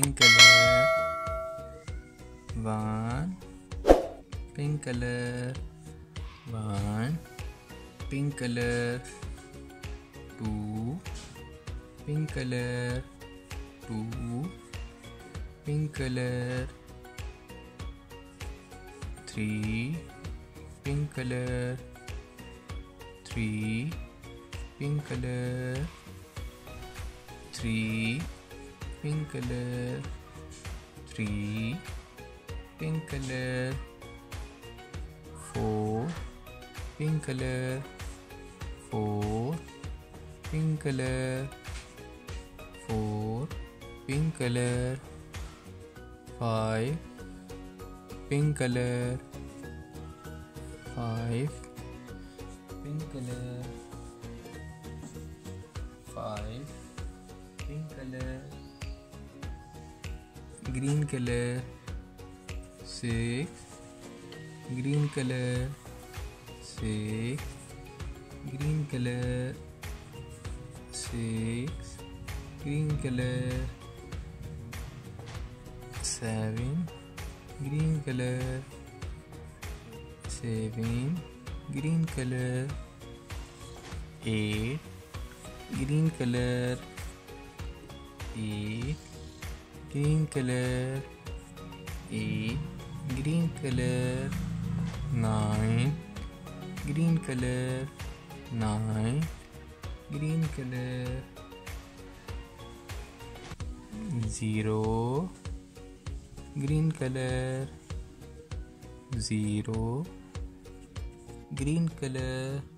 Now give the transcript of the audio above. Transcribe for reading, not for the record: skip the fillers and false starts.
pink color 2 pink color 2 pink color 3 pink color 3 pink color 3 pink color 3 pink color 4 pink color 4 pink color 4 pink color 5 pink color 5 pink color 5 pink color green color 6 green color 6 green color 6 green color 7 green color 7 green color 8 green color 8 green color 8 green color 9 green color 9 green color 0 green color 0 green color